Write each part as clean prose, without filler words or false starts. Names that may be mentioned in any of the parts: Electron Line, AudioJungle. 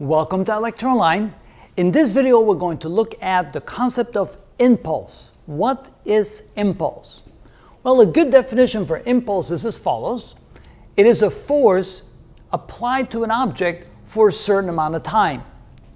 Welcome to Electron Line. In this video we're going to look at the concept of impulse. What is impulse? Well, a good definition for impulse is as follows. It is a force applied to an object for a certain amount of time.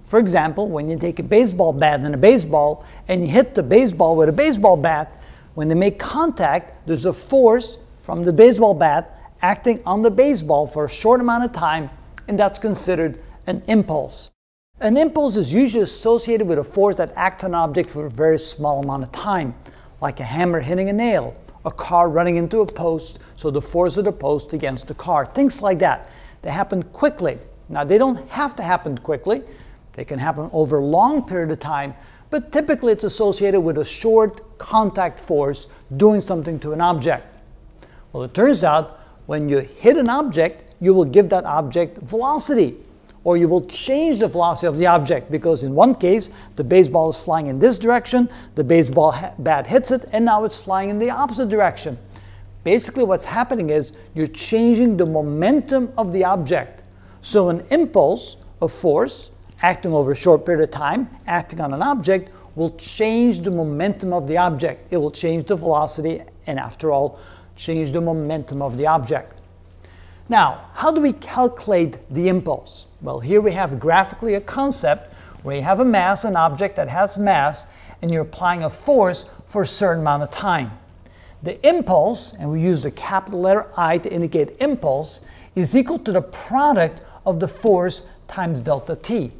For example, when you take a baseball bat and a baseball and you hit the baseball with a baseball bat, when they make contact, there's a force from the baseball bat acting on the baseball for a short amount of time, and that's considered an impulse. An impulse is usually associated with a force that acts on an object for a very small amount of time, like a hammer hitting a nail, a car running into a post, so the force of the post against the car, things like that. They happen quickly. Now, they don't have to happen quickly. They can happen over a long period of time, but typically it's associated with a short contact force doing something to an object. Well, it turns out when you hit an object, you will give that object velocity, or you will change the velocity of the object, because in one case the baseball is flying in this direction, the baseball bat hits it, and now it's flying in the opposite direction. Basically what's happening is you're changing the momentum of the object. So an impulse, a force, acting over a short period of time, acting on an object, will change the momentum of the object. It will change the velocity and, after all, change the momentum of the object. Now, how do we calculate the impulse? Well, here we have graphically a concept where you have a mass, an object that has mass, and you're applying a force for a certain amount of time. The impulse, and we use the capital letter I to indicate impulse, is equal to the product of the force times delta t.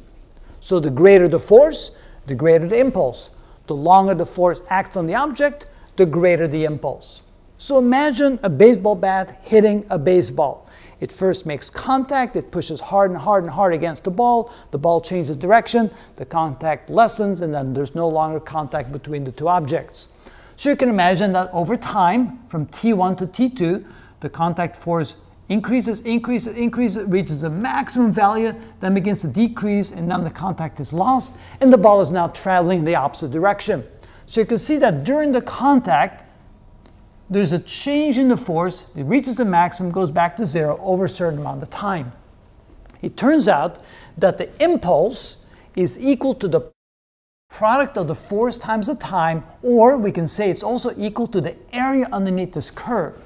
So the greater the force, the greater the impulse. The longer the force acts on the object, the greater the impulse. So imagine a baseball bat hitting a baseball. It first makes contact, it pushes hard and hard and hard against the ball changes direction, the contact lessens, and then there's no longer contact between the two objects. So you can imagine that over time, from T1 to T2, the contact force increases, increases, increases, reaches a maximum value, then begins to decrease, and then the contact is lost, and the ball is now traveling in the opposite direction. So you can see that during the contact, there's a change in the force. It reaches the maximum, goes back to zero over a certain amount of time. It turns out that the impulse is equal to the product of the force times the time, or we can say it's also equal to the area underneath this curve.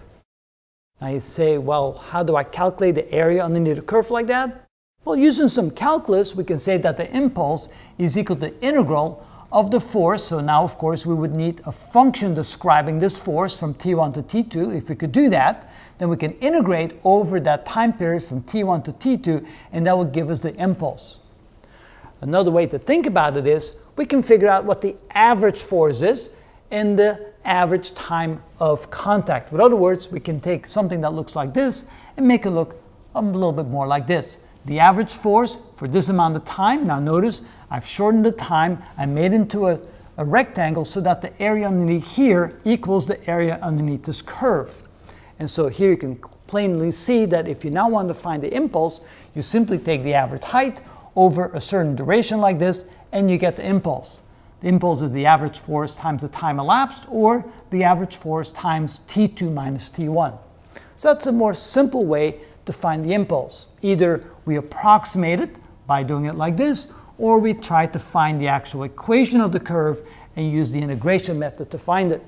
Now you say, well, how do I calculate the area underneath a curve like that? Well, using some calculus, we can say that the impulse is equal to the integral of the force. So now, of course, we would need a function describing this force from T1 to T2. If we could do that, then we can integrate over that time period from T1 to T2, and that would give us the impulse. Another way to think about it is we can figure out what the average force is in the average time of contact. In other words, we can take something that looks like this and make it look a little bit more like this. The average force for this amount of time. Now notice, I've shortened the time. I made it into a rectangle so that the area underneath here equals the area underneath this curve. And so here you can plainly see that if you now want to find the impulse, you simply take the average height over a certain duration like this, and you get the impulse. The impulse is the average force times the time elapsed, or the average force times T2 minus T1. So that's a more simple way to find the impulse. Either we approximate it by doing it like this, or we try to find the actual equation of the curve and use the integration method to find it.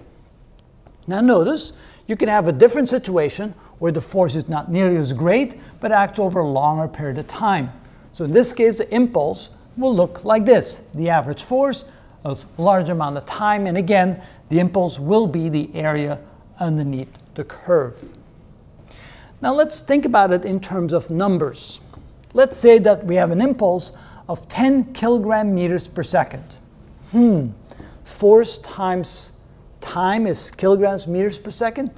Now notice, you can have a different situation where the force is not nearly as great, but acts over a longer period of time. So in this case, the impulse will look like this. The average force, a large amount of time, and again, the impulse will be the area underneath the curve. Now let's think about it in terms of numbers. Let's say that we have an impulse of 10 kilogram meters per second. Force times time is kilograms meters per second?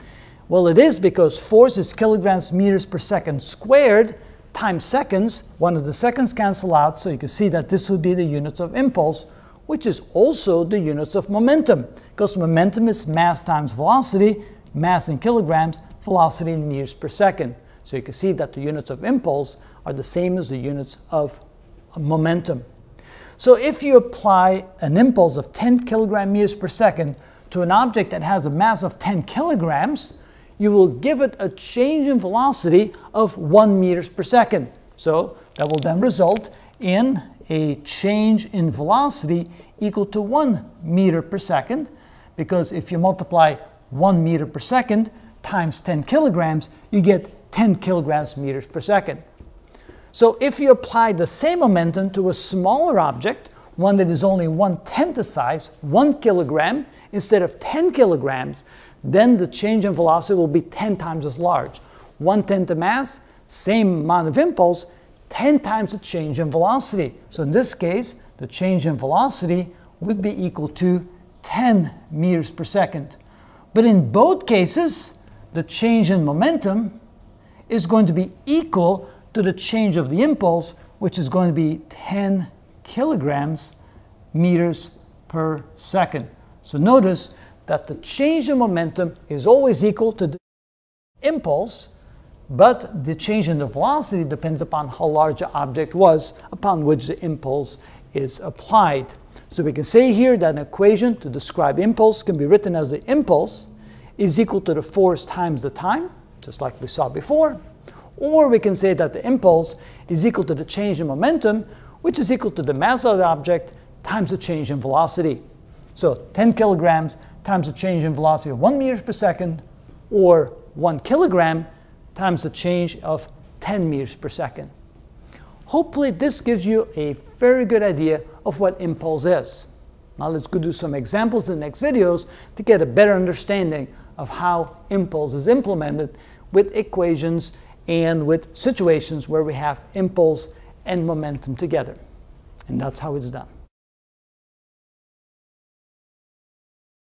Well, it is, because force is kilograms meters per second squared times seconds. One of the seconds cancel out, so you can see that this would be the units of impulse, which is also the units of momentum, because momentum is mass times velocity, mass in kilograms, velocity in meters per second. So you can see that the units of impulse are the same as the units of momentum. So if you apply an impulse of 10 kilogram meters per second to an object that has a mass of 10 kilograms, you will give it a change in velocity of 1 meters per second. So That will then result in a change in velocity equal to 1 meter per second, because if you multiply 1 meter per second times 10 kilograms, you get 10 kilograms meters per second. So if you apply the same momentum to a smaller object, one that is only 1/10 the size, 1 kilogram, instead of 10 kilograms, then the change in velocity will be 10 times as large. 1/10 the mass, same amount of impulse, 10 times the change in velocity. So in this case, the change in velocity would be equal to 10 meters per second. But in both cases, the change in momentum is going to be equal to the change of the impulse, which is going to be 10 kilograms meters per second. So notice that the change in momentum is always equal to the impulse, but the change in the velocity depends upon how large the object was upon which the impulse is applied. So we can say here that an equation to describe impulse can be written as the impulse is equal to the force times the time, just like we saw before. Or we can say that the impulse is equal to the change in momentum, which is equal to the mass of the object times the change in velocity. So 10 kilograms times the change in velocity of 1 meter per second, or 1 kilogram times the change of 10 meters per second. Hopefully this gives you a very good idea of what impulse is. Now let's go do some examples in the next videos to get a better understanding of how impulse is implemented with equations and with situations where we have impulse and momentum together. And that's how it's done.